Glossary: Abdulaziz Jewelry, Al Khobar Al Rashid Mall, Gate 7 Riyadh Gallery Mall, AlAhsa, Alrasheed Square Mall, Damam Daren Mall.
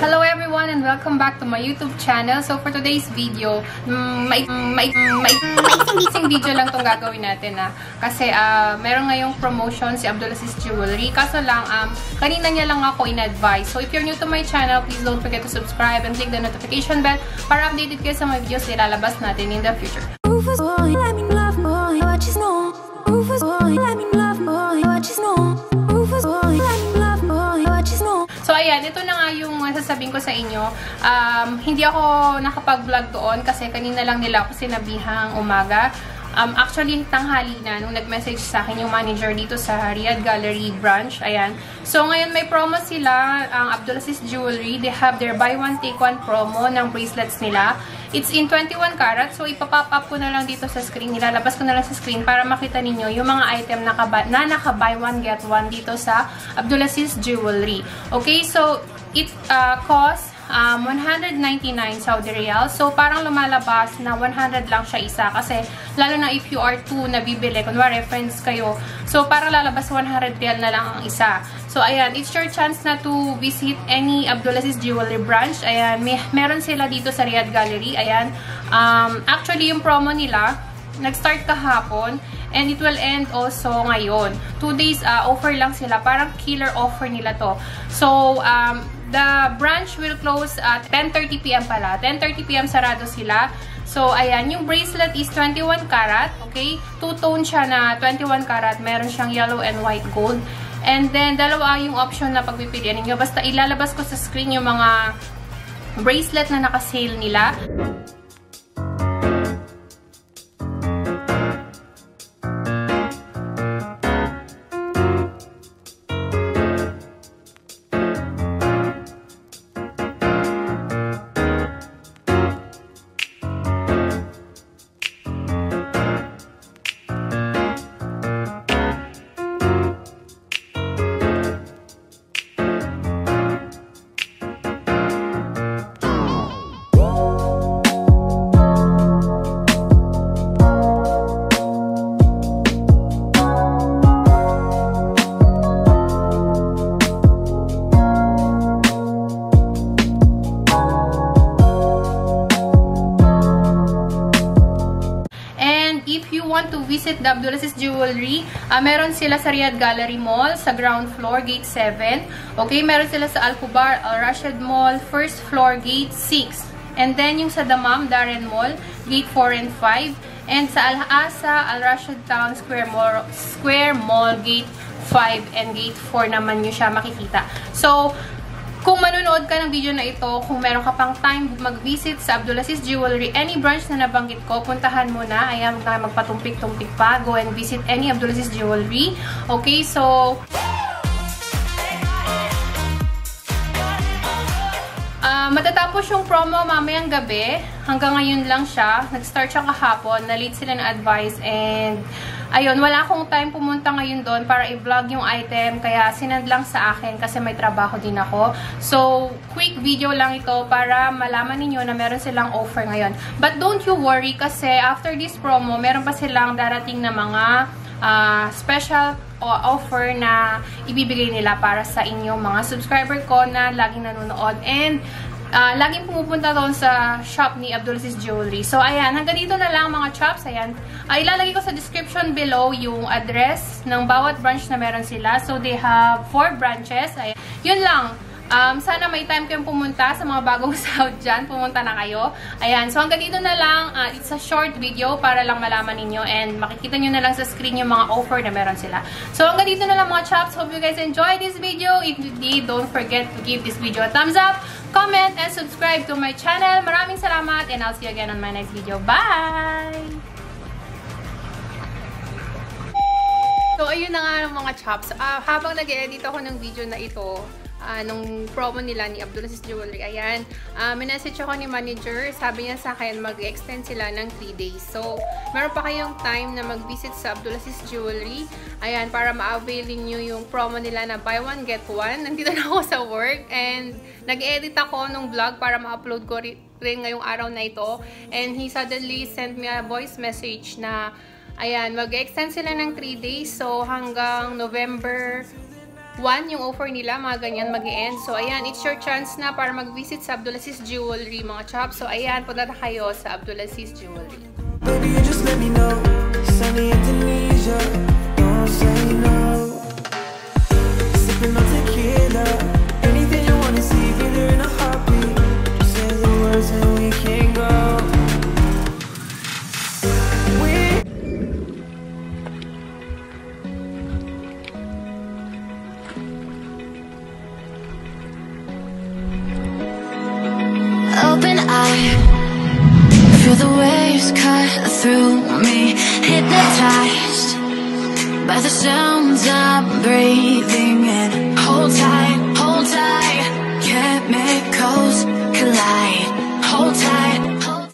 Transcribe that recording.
Hello everyone and welcome back to my YouTube channel. So for today's video, isang video lang itong gagawin natin kasi meron ngayong promotion si Abdulaziz Jewelry. Kaso lang, kanina niya lang ako in-advise. So if you're new to my channel, please don't forget to subscribe and click the notification bell para updated kayo sa mga videos na ilalabas natin in the future. So ayan, ito na nga yung sasabihin ko sa inyo. Hindi ako nakapag-vlog doon kasi kanina lang nila ako sinabihang umaga. Actually, tanghali na nung nag-message sa akin yung manager dito sa Riyadh Gallery branch. Ayan. So ngayon may promo sila, ang Abdulaziz Jewelry. They have their buy one take one promo ng bracelets nila. It's in 21 karat. So ipapop up ko na lang dito sa screen. Nilalabas ko na lang sa screen para makita ninyo yung mga item na naka-buy one get one dito sa Abdulaziz Jewelry. Okay, so it costs 199 Saudi Riyal. So parang lumalabas na 100 lang siya isa kasi lalo na if you are two na bibili, kunwari friends kayo. So parang lalabas 100 Riyal na lang ang isa. So ayan, it's your chance na to visit any Abdulaziz Jewelry branch. Ayan, meron sila dito sa Riyadh Gallery. Ayan, actually yung promo nila, nag-start kahapon and it will end also ngayon. 2 days offer lang sila, parang killer offer nila to. So the branch will close at 10:30 p.m. pala. 10:30 p.m. sarado sila. So ayan, yung bracelet is 21 karat. Okay, two-tone siya na 21 karat. Meron siyang yellow and white gold. And then, dalawa yung option na pagpipilian ninyo. Basta ilalabas ko sa screen yung mga bracelet na naka-sale nila. To visit the Abdulaziz Jewelry, meron sila sa Riyadh Gallery Mall sa ground floor, Gate 7. Okay, meron sila sa Al Khobar Al Rashid Mall, first floor, Gate 6. And then yung sa Damam Daren Mall, Gate 4 and 5. And sa Al-Ahsa Al Rashid Town Square Mall, Gate 5 and Gate 4 naman nyo siya makikita. So, kung manonood ka ng video na ito, kung meron ka pang time mag-visit sa Abdulaziz Jewelry, any branch na nabanggit ko, puntahan mo na. Ayan, magpatumpik-tumpik pa. Go and visit any Abdulaziz Jewelry. Okay, so matatapos yung promo mamayang gabi. Hanggang ngayon lang siya. Nag-start siya kahapon. Na-late sila ng advice and ayun, wala akong time pumunta ngayon doon para i-vlog yung item. Kaya sinad lang sa akin kasi may trabaho din ako. So, quick video lang ito para malaman ninyo na meron silang offer ngayon. But don't you worry kasi after this promo, meron pa silang darating na mga special offer na ibibigay nila para sa inyong mga subscriber ko na laging nanonood. And laging pumupunta doon sa shop ni Abdulaziz Jewelry. So, ayan. Hanggang dito na lang mga chops. Ayan. Ilalagay ko sa description below yung address ng bawat branch na meron sila. So, they have 4 branches. Ayan. Yun lang. Sana may time kayong pumunta sa mga bagong South dyan. Pumunta na kayo. Ayan. So, hanggang dito na lang. It's a short video para lang malaman ninyo. And makikita nyo na lang sa screen yung mga offer na meron sila. So, hanggang dito na lang mga chops. Hope you guys enjoy this video. If you did, don't forget to give this video a thumbs up. Comment and subscribe to my channel. Maraming salamat and I'll see you again on my next video. Bye! So, ayun na nga ng mga chops. Habang nag-edit ako ng video na ito, nung promo nila ni Abdulaziz Jewelry, ayan, minessage ako ni manager. Sabi niya sa akin, mag-extend sila ng 3 days. So, meron pa kayong time na mag-visit sa Abdulaziz Jewelry. Ayan, para ma-availin nyo yung promo nila na buy one, get one. Nandito na ako sa work and nag-edit ako nung vlog para ma-upload ko rin ngayong araw na ito. And he suddenly sent me a voice message na, ayan, mag-extend sila ng 3 days. So, hanggang November 1 yung offer nila, mga ganyan mag-e-end. So, ayan, it's your chance na para mag-visit sa Abdulaziz Jewelry, mga chop. So, ayan, punta na kayo sa Abdulaziz Jewelry. Baby, you just let me know. Send me Indonesia. Don't say no. Sipping on tequila. Anything you wanna see, be there in a heartbeat. Just say the words and we can go. Open eye, feel the waves cut through me. Hypnotized by the sounds I'm breathing in. Hold tight, chemicals collide. Hold tight.